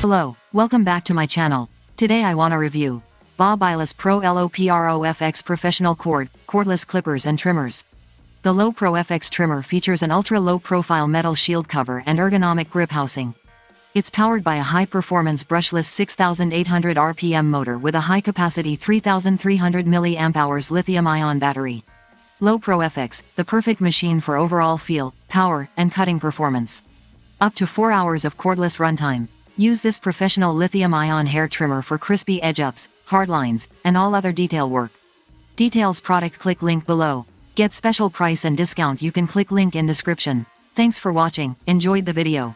Hello, welcome back to my channel. Today I wanna review BaByliss PRO LO-PROFX Professional Cordless Clippers and Trimmers. The LO-PROFX trimmer features an ultra-low profile metal shield cover and ergonomic grip housing. It's powered by a high-performance brushless 6,800 RPM motor with a high-capacity 3,300 mAh lithium-ion battery. LO-PROFX, the perfect machine for overall feel, power, and cutting performance. Up to 4 hours of cordless runtime. Use this professional lithium-ion hair trimmer for crispy edge-ups, hard lines, and all other detail work. Details product click link below. Get special price and discount you can click link in description. Thanks for watching, enjoyed the video.